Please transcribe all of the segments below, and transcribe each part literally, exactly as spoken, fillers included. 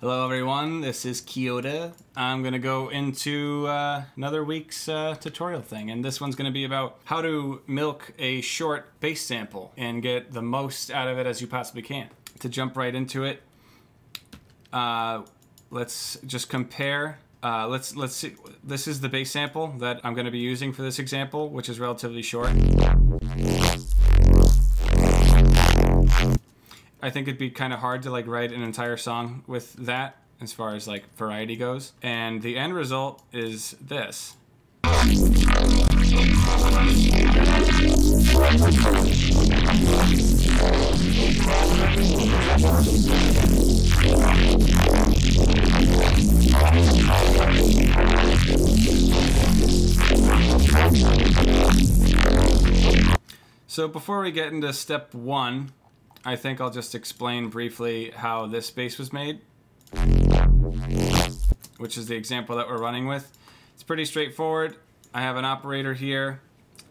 Hello everyone, this is Keota. I'm gonna go into uh, another week's uh, tutorial thing, and this one's gonna be about how to milk a short bass sample and get the most out of it as you possibly can. To jump right into it, uh, let's just compare. Uh, let's let's see. This is the bass sample that I'm going to be using for this example, which is relatively short. I think it'd be kind of hard to like write an entire song with that, as far as like variety goes. And the end result is this. So before we get into step one, I think I'll just explain briefly how this bass was made, which is the example that we're running with. It's pretty straightforward. I have an operator here,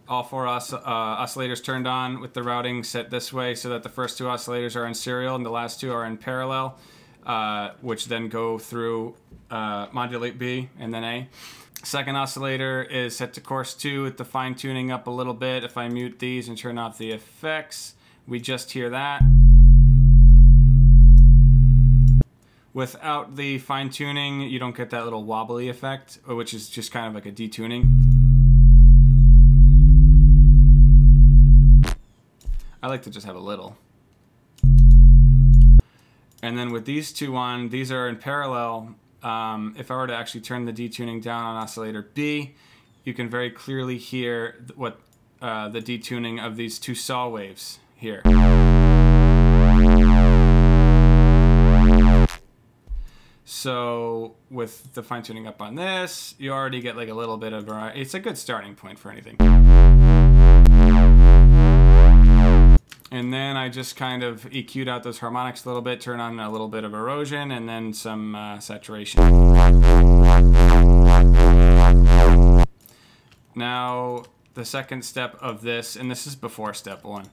all four os uh, oscillators turned on with the routing set this way so that the first two oscillators are in serial and the last two are in parallel, uh, which then go through uh, modulate B and then A. Second oscillator is set to course two with the fine tuning up a little bit. If I mute these and turn off the effects, we just hear that. Without the fine tuning, you don't get that little wobbly effect, which is just kind of like a detuning. I like to just have a little. And then with these two on, these are in parallel. Um, if I were to actually turn the detuning down on oscillator B, you can very clearly hear what uh, the detuning of these two saw waves here. So with the fine tuning up on this, you already get like a little bit of variety. It's a good starting point for anything. And then I just kind of E Q'd out those harmonics a little bit, turn on a little bit of erosion, and then some uh, saturation. Now, the second step of this, and this is before step one,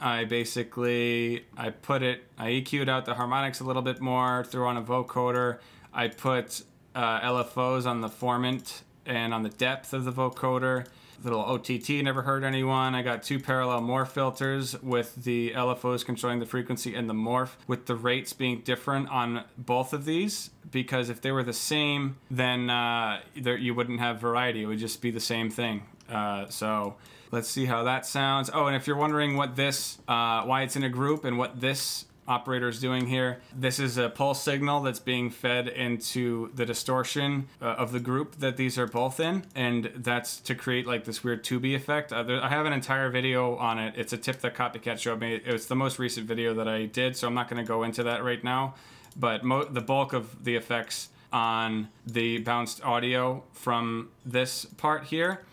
I basically, I put it, I E Q'd out the harmonics a little bit more, threw on a vocoder, I put uh, L F Os on the formant and on the depth of the vocoder. Little O T T, never heard anyone. I got two parallel morph filters with the L F Os controlling the frequency and the morph, with the rates being different on both of these, because if they were the same, then uh, there, you wouldn't have variety. It would just be the same thing. Uh, so let's see how that sounds. Oh, and if you're wondering what this, uh, why it's in a group and what this operator is doing here, this is a pulse signal that's being fed into the distortion uh, of the group that these are both in, and that's to create like this weird two B effect. Uh, there, I have an entire video on it. It's a tip that Copycatt showed me. It's the most recent video that I did, so I'm not going to go into that right now, but mo the bulk of the effects on the bounced audio from this part here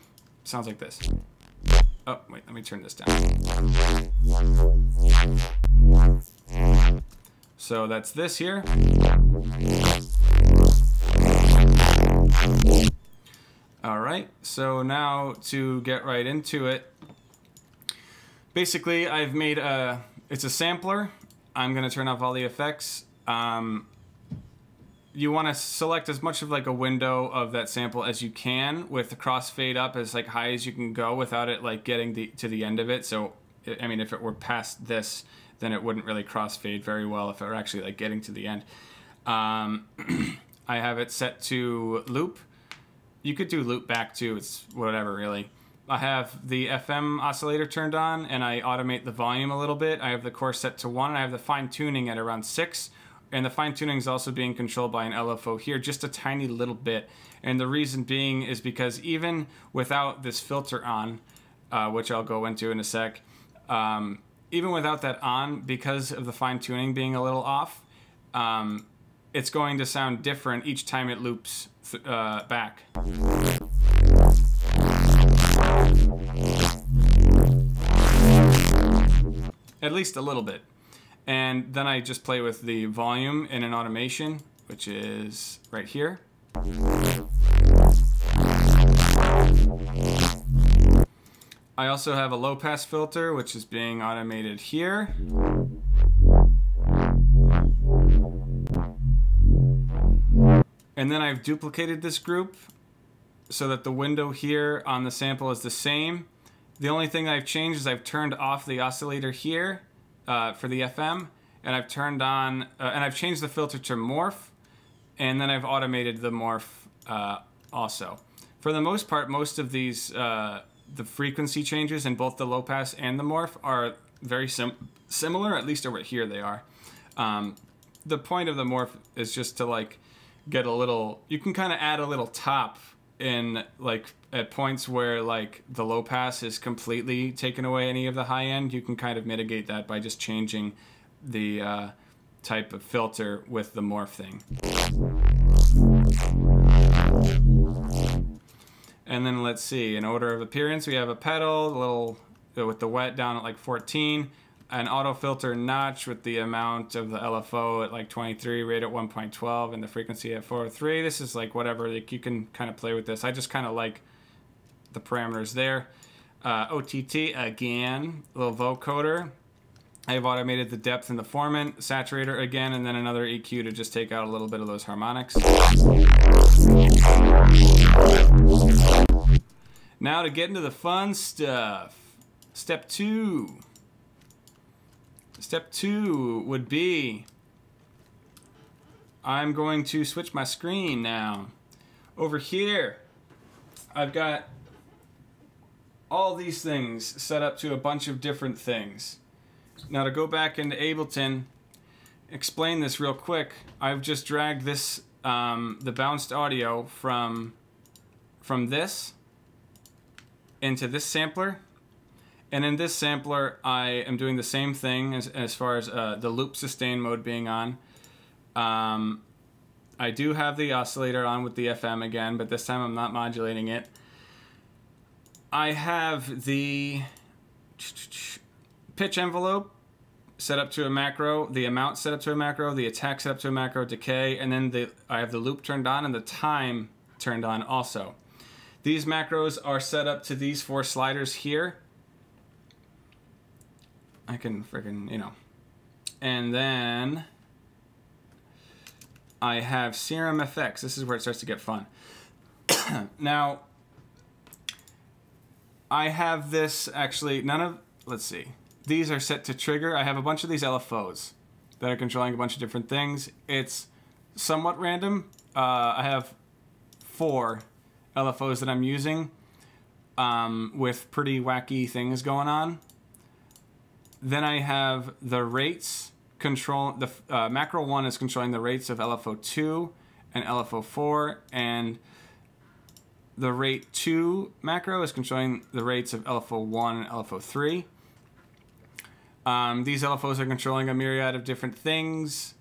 sounds like this. Oh, wait, let me turn this down. So that's this here. All right, so now to get right into it. Basically, I've made a, it's a sampler. I'm gonna turn off all the effects. Um, you wanna select as much of like a window of that sample as you can, with the crossfade up as like high as you can go without it like getting the, to the end of it. So, I mean, if it were past this, then it wouldn't really crossfade very well if it were actually like getting to the end. Um, I have it set to loop. You could do loop back too, it's whatever really. I have the F M oscillator turned on and I automate the volume a little bit. I have the course set to one and I have the fine tuning at around six. And the fine tuning is also being controlled by an L F O here, just a tiny little bit. And the reason being is because even without this filter on, uh, which I'll go into in a sec, um, even without that on, because of the fine tuning being a little off, um, it's going to sound different each time it loops th uh, back. At least a little bit. And then I just play with the volume in an automation, which is right here. I also have a low pass filter, which is being automated here. And then I've duplicated this group so that the window here on the sample is the same. The only thing I've changed is I've turned off the oscillator here uh, for the F M, and I've turned on, uh, and I've changed the filter to morph, and then I've automated the morph uh, also. For the most part, most of these, uh, the frequency changes in both the low pass and the morph are very sim similar, at least over here they are. Um, the point of the morph is just to like get a little, you can kind of add a little top in like at points where like the low pass is completely taken away any of the high end, you can kind of mitigate that by just changing the uh, type of filter with the morph thing. And then let's see, in order of appearance, we have a pedal, a little with the wet down at like fourteen, an auto filter notch with the amount of the L F O at like twenty-three, rate at one point twelve, and the frequency at four oh three. This is like whatever, like you can kind of play with this. I just kind of like the parameters there. Uh, O T T, again, a little vocoder. I've automated the depth and the formant, saturator again, and then another E Q to just take out a little bit of those harmonics. Now to get into the fun stuff. Step two. Step two would be, I'm going to switch my screen now. Over here, I've got all these things set up to a bunch of different things. Now to go back into Ableton, explain this real quick, I've just dragged this, um, the bounced audio from, from this into this sampler. And in this sampler, I am doing the same thing as, as far as uh, the loop sustain mode being on. Um, I do have the oscillator on with the F M again, but this time I'm not modulating it. I have the pitch envelope set up to a macro, the amount set up to a macro, the attack set up to a macro, decay, and then the, I have the loop turned on and the time turned on also. These macros are set up to these four sliders here. I can freaking, you know. And then I have Serum F X. This is where it starts to get fun. Now, I have this actually, none of, let's see. These are set to trigger. I have a bunch of these L F Os that are controlling a bunch of different things. It's somewhat random. Uh, I have four L F Os that I'm using um, with pretty wacky things going on. Then I have the rates control, the uh, macro one is controlling the rates of L F O two and L F O four, and the rate two macro is controlling the rates of L F O one and L F O three. Um, these L F Os are controlling a myriad of different things,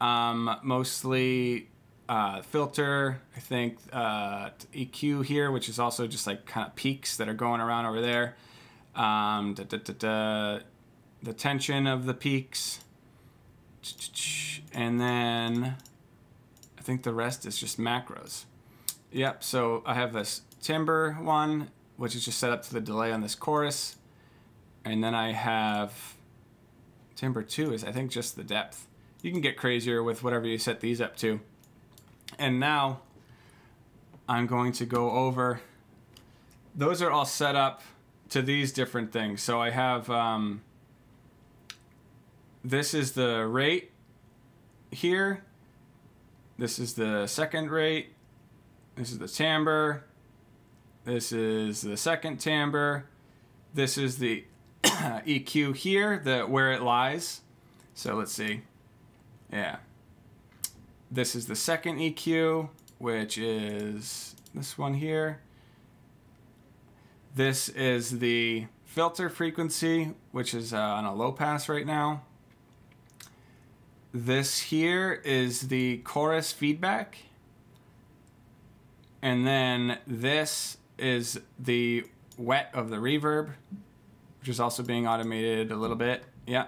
um, mostly uh, filter, I think, uh, E Q here, which is also just like kind of peaks that are going around over there, um, da, da, da, da, the tension of the peaks, and then I think the rest is just macros. Yep, so I have this timbre one, which is just set up to the delay on this chorus, and then I have... Timbre two is, I think, just the depth. You can get crazier with whatever you set these up to. And now I'm going to go over, those are all set up to these different things. So I have, um, this is the rate here. This is the second rate. This is the timbre. This is the second timbre. This is the E Q here, the where it lies. So let's see. Yeah. This is the second E Q, which is this one here. This is the filter frequency, which is uh, on a low pass right now. This here is the chorus feedback. And then this is the wet of the reverb, which is also being automated a little bit. Yeah.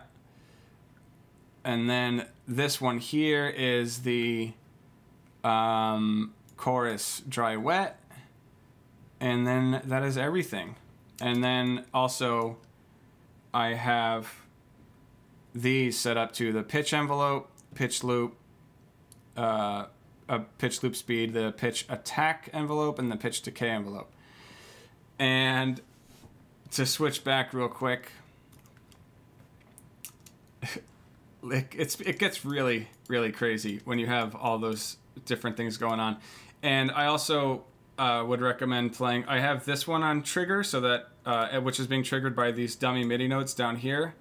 And then this one here is the um, chorus dry wet. And then that is everything. And then also I have these set up to the pitch envelope, pitch loop, uh, a pitch loop speed, the pitch attack envelope, and the pitch decay envelope. And to switch back real quick, it, it's, it gets really, really crazy when you have all those different things going on. And I also uh, would recommend playing, I have this one on trigger, so that uh, which is being triggered by these dummy MIDI notes down here.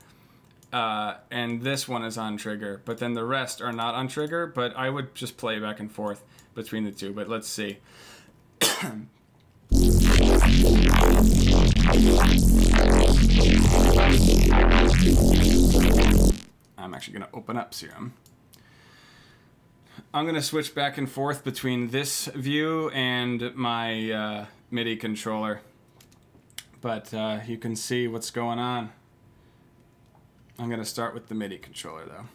Uh, and this one is on trigger, but then the rest are not on trigger, but I would just play back and forth between the two, but let's see. I'm actually going to open up Serum. I'm going to switch back and forth between this view and my uh, MIDI controller, but uh, you can see what's going on. I'm going to start with the MIDI controller though.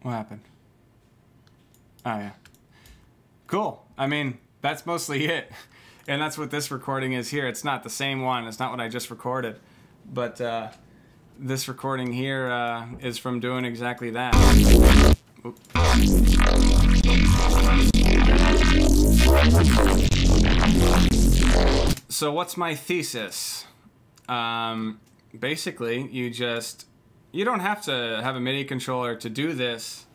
What happened? Oh yeah. Cool. I mean, that's mostly it. And that's what this recording is here. It's not the same one. It's not what I just recorded. But uh, this recording here uh, is from doing exactly that. Oops. So what's my thesis? Um, basically, you just... You don't have to have a MIDI controller to do this,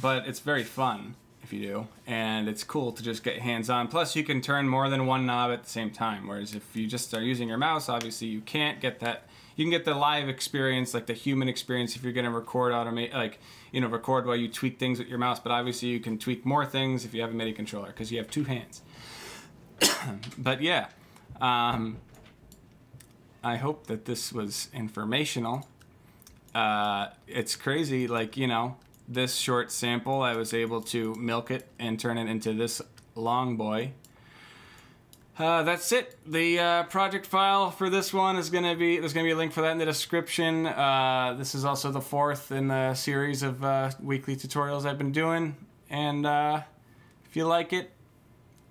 but it's very fun if you do, and it's cool to just get hands-on. Plus, you can turn more than one knob at the same time, whereas if you just are using your mouse, obviously you can't get that. You can get the live experience, like the human experience, if you're going to record automate, like, you know, record while you tweak things with your mouse, but obviously you can tweak more things if you have a MIDI controller, because you have two hands. But yeah, um, I hope that this was informational. Uh, it's crazy, like, you know, this short sample, I was able to milk it and turn it into this long boy. Uh, that's it. The uh, project file for this one is going to be, there's going to be a link for that in the description. Uh, this is also the fourth in the series of uh, weekly tutorials I've been doing. And uh, if you like it,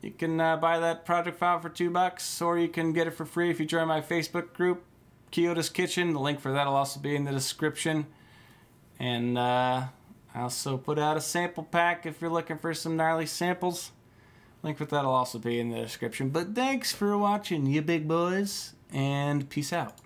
you can uh, buy that project file for two bucks, or you can get it for free if you join my Facebook group, Keota's Kitchen. The link for that will also be in the description. And uh, I also put out a sample pack if you're looking for some gnarly samples. Link for that will also be in the description. But thanks for watching, you big boys, and peace out.